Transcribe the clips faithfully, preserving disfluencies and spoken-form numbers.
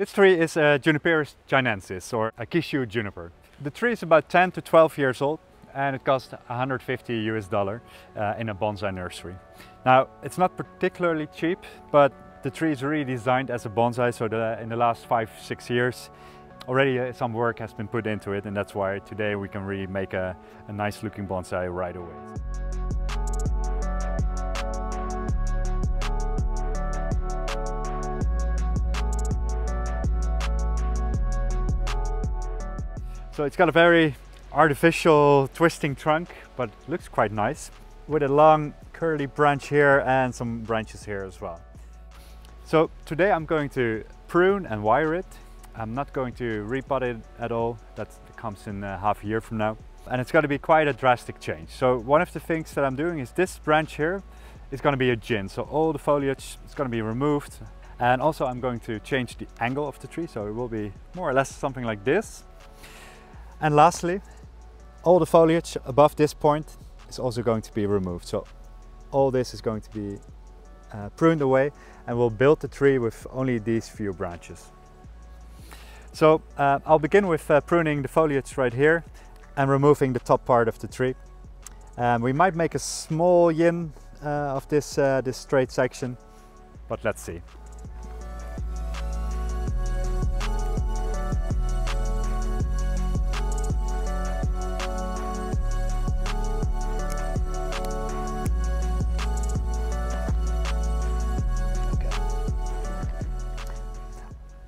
This tree is a Juniperus chinensis, or a Kishu juniper. The tree is about ten to twelve years old, and it costs one hundred fifty U S dollar uh, in a bonsai nursery. Now, it's not particularly cheap, but the tree is really designed as a bonsai, so the, in the last five, six years, already uh, some work has been put into it, and that's why today we can really make a, a nice looking bonsai right away. So it's got a very artificial twisting trunk, but it looks quite nice, with a long curly branch here and some branches here as well. So today I'm going to prune and wire it. I'm not going to repot it at all. That comes in a half a year from now. And it's going to be quite a drastic change. So one of the things that I'm doing is this branch here is going to be a jin. So all the foliage is going to be removed. And also I'm going to change the angle of the tree. So it will be more or less something like this. And lastly, all the foliage above this point is also going to be removed. So all this is going to be uh, pruned away, and we'll build the tree with only these few branches. So uh, I'll begin with uh, pruning the foliage right here and removing the top part of the tree. Um, we might make a small yin uh, of this, uh, this straight section, but let's see.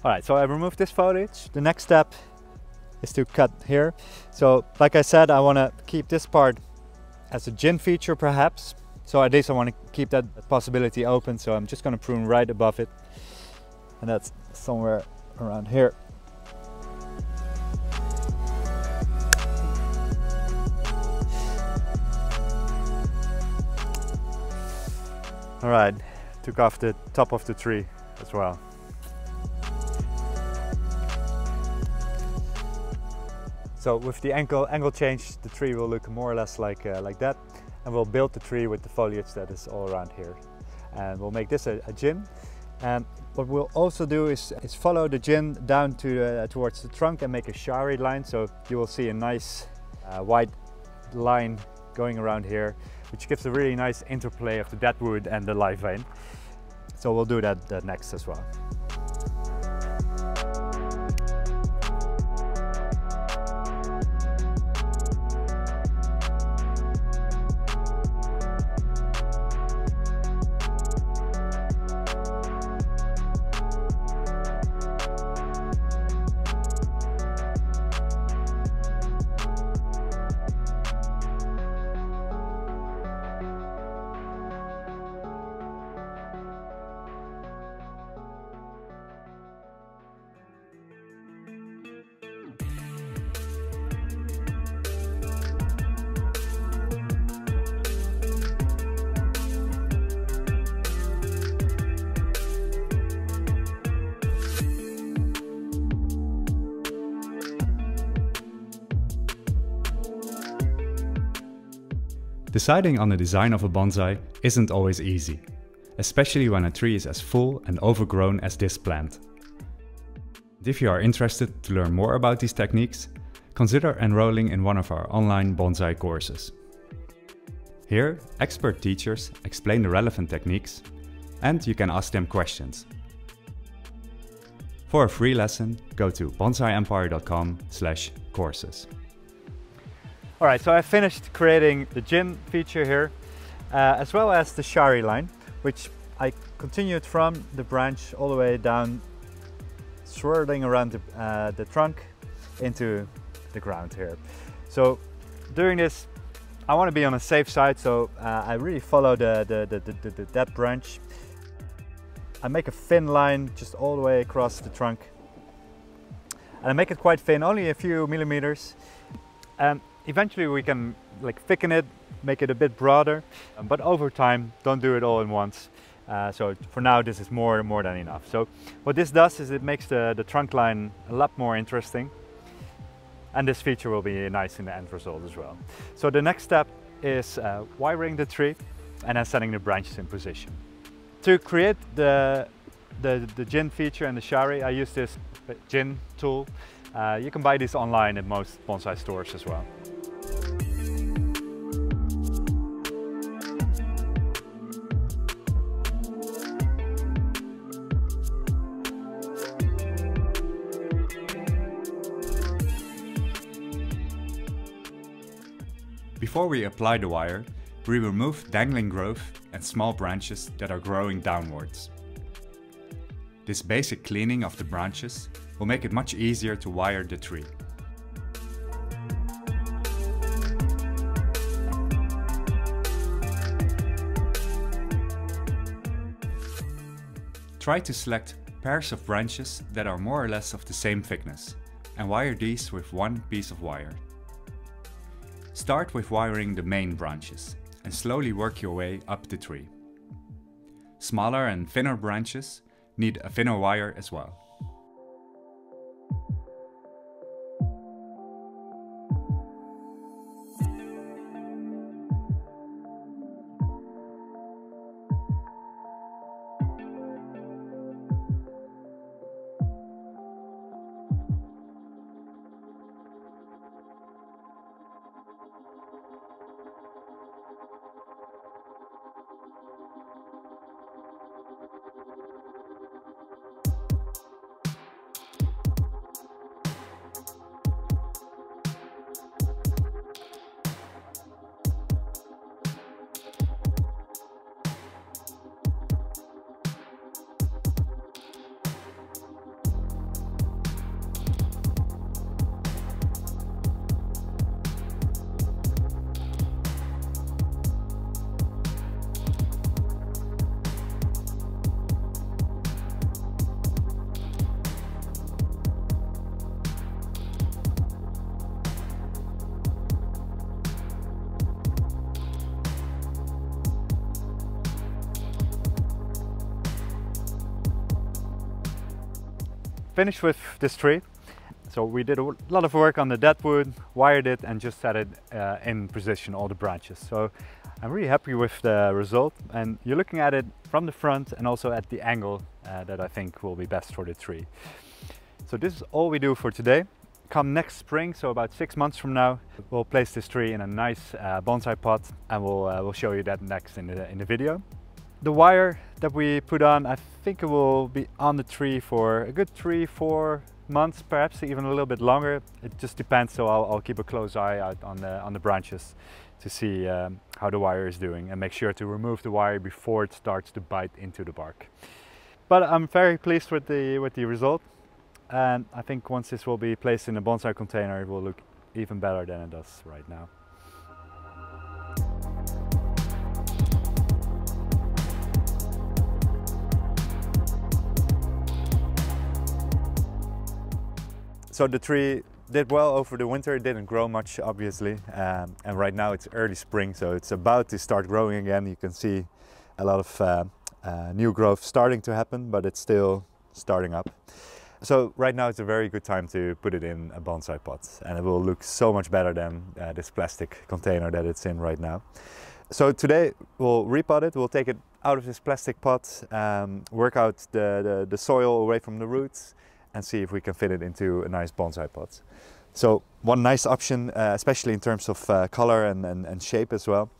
All right, so I removed this foliage. The next step is to cut here. So like I said, I want to keep this part as a jin feature perhaps. So at least I want to keep that possibility open. So I'm just going to prune right above it. And that's somewhere around here. All right, took off the top of the tree as well. So with the angle, angle change, the tree will look more or less like, uh, like that. And we'll build the tree with the foliage that is all around here. And we'll make this a, a jin. And what we'll also do is, is follow the jin down to, uh, towards the trunk and make a shari line. So you will see a nice uh, white line going around here, which gives a really nice interplay of the dead wood and the live vein. So we'll do that, that next as well. Deciding on the design of a bonsai isn't always easy, especially when a tree is as full and overgrown as this plant. And if you are interested to learn more about these techniques, consider enrolling in one of our online bonsai courses. Here, expert teachers explain the relevant techniques and you can ask them questions. For a free lesson, go to bonsai empire dot com slash courses. All right, so I finished creating the jin feature here, uh, as well as the shari line, which I continued from the branch all the way down, swirling around the, uh, the trunk into the ground here. So doing this, I want to be on a safe side, so uh, I really follow the, the, the, the, the, that branch. I make a thin line just all the way across the trunk. And I make it quite thin, only a few millimeters. Um, Eventually we can like thicken it, make it a bit broader, but over time, don't do it all at once. Uh, so for now, this is more, more than enough. So what this does is it makes the, the trunk line a lot more interesting. And this feature will be nice in the end result as well. So the next step is uh, wiring the tree and then setting the branches in position. To create the the, the Jin feature and the Shari, I use this Jin tool. Uh, you can buy these online at most bonsai stores as well. Before we apply the wire, we remove dangling growth and small branches that are growing downwards. This basic cleaning of the branches will make it much easier to wire the tree. Try to select pairs of branches that are more or less of the same thickness and wire these with one piece of wire. Start with wiring the main branches and slowly work your way up the tree. Smaller and thinner branches need a thinner wire as well. Finished with this tree. So we did a lot of work on the deadwood, wired it, and just set it uh, in position, all the branches. So I'm really happy with the result, and you're looking at it from the front and also at the angle uh, that I think will be best for the tree. So this is all we do for today. Come next spring, so about six months from now, we'll place this tree in a nice uh, bonsai pot, and we'll, uh, we'll show you that next in the, in the video. The wire that we put on, I think it will be on the tree for a good three, four months, perhaps even a little bit longer. It just depends, so I'll, I'll keep a close eye out on the, on the branches to see um, how the wire is doing, and make sure to remove the wire before it starts to bite into the bark. But I'm very pleased with the, with the result, and I think once this will be placed in a bonsai container, it will look even better than it does right now. So the tree did well over the winter. It didn't grow much, obviously, um, and right now it's early spring, so it's about to start growing again. You can see a lot of uh, uh, new growth starting to happen, but it's still starting up. So right now it's a very good time to put it in a bonsai pot, and it will look so much better than uh, this plastic container that it's in right now. So today we'll repot it, we'll take it out of this plastic pot, um, work out the, the, the soil away from the roots, and see if we can fit it into a nice bonsai pot. So one nice option, uh, especially in terms of uh, color and, and, and shape as well,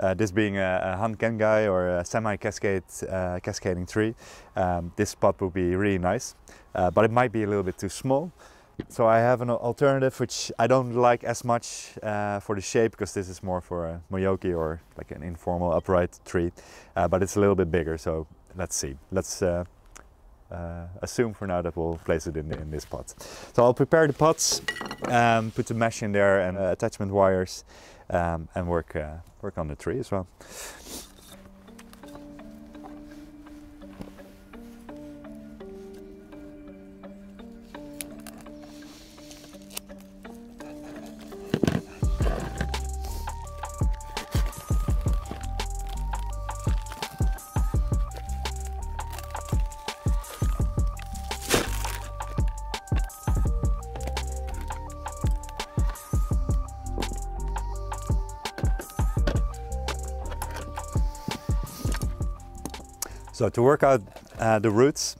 uh, this being a, a Han Kengai or a semi-cascade uh, cascading tree, um, this pot would be really nice, uh, but it might be a little bit too small. So I have an alternative which I don't like as much uh, for the shape, because this is more for a moyoki or like an informal upright tree, uh, but it's a little bit bigger, so let's see. Let's. Uh, Uh, assume for now that we'll place it in, in this pot. So I'll prepare the pots, um, put the mesh in there and uh, attachment wires, um, and work, uh, work on the tree as well. So to work out uh, the roots,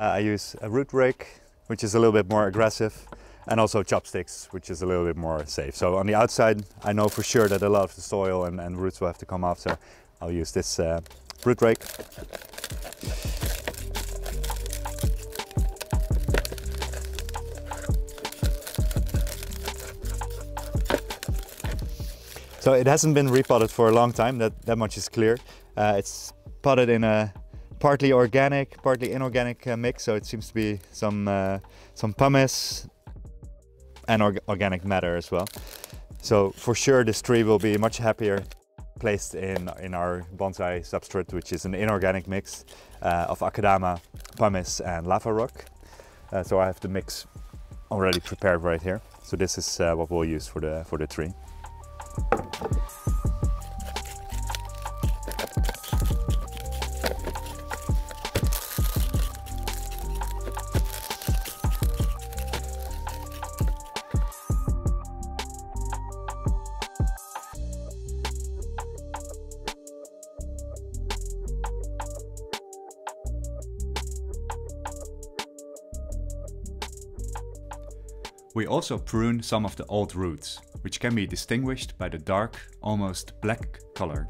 Uh, I use a root rake, which is a little bit more aggressive, and also chopsticks, which is a little bit more safe. So on the outside, I know for sure that a lot of the soil and, and roots will have to come off, so I'll use this uh, root rake. So it hasn't been repotted for a long time, that, that much is clear. Uh, it's potted in a partly organic, partly inorganic uh, mix, so it seems to be some, uh, some pumice and org organic matter as well. So for sure this tree will be much happier placed in, in our bonsai substrate, which is an inorganic mix uh, of akadama, pumice and lava rock. Uh, so I have the mix already prepared right here. So this is uh, what we'll use for the, for the tree. We also prune some of the old roots, which can be distinguished by the dark, almost black color.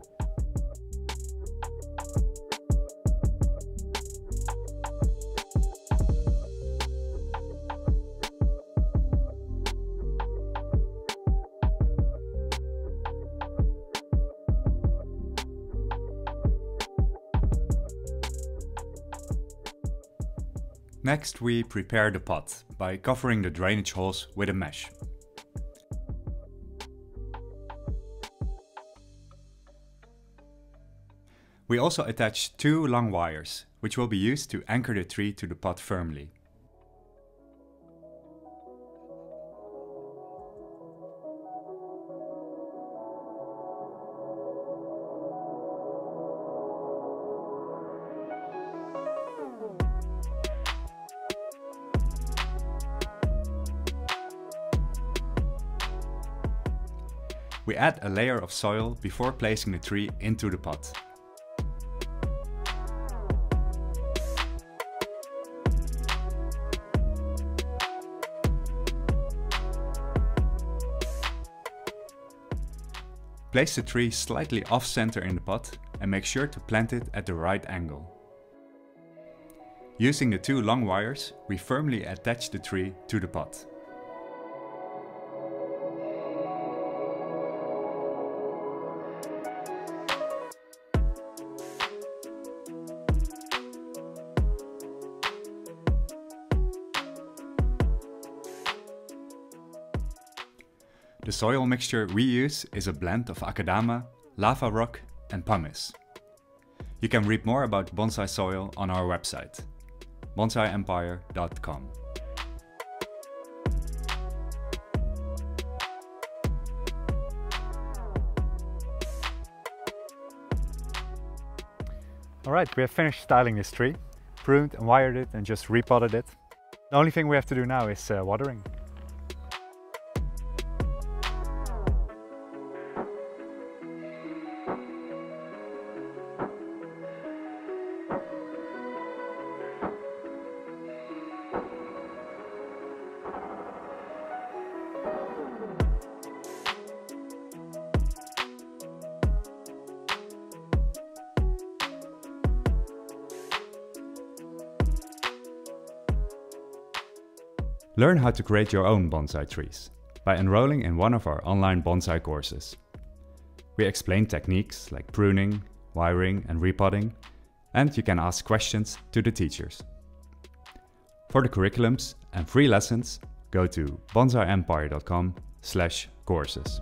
Next, we prepare the pot by covering the drainage holes with a mesh. We also attach two long wires, which will be used to anchor the tree to the pot firmly. We add a layer of soil before placing the tree into the pot. Place the tree slightly off-center in the pot and make sure to plant it at the right angle. Using the two long wires, we firmly attach the tree to the pot. The soil mixture we use is a blend of akadama, lava rock and pumice. You can read more about bonsai soil on our website, bonsai empire dot com. Alright, we have finished styling this tree, pruned and wired it and just repotted it. The only thing we have to do now is uh, watering. Learn how to create your own bonsai trees by enrolling in one of our online bonsai courses. We explain techniques like pruning, wiring and repotting, and you can ask questions to the teachers. For the curriculums and free lessons, go to bonsai empire dot com slash courses.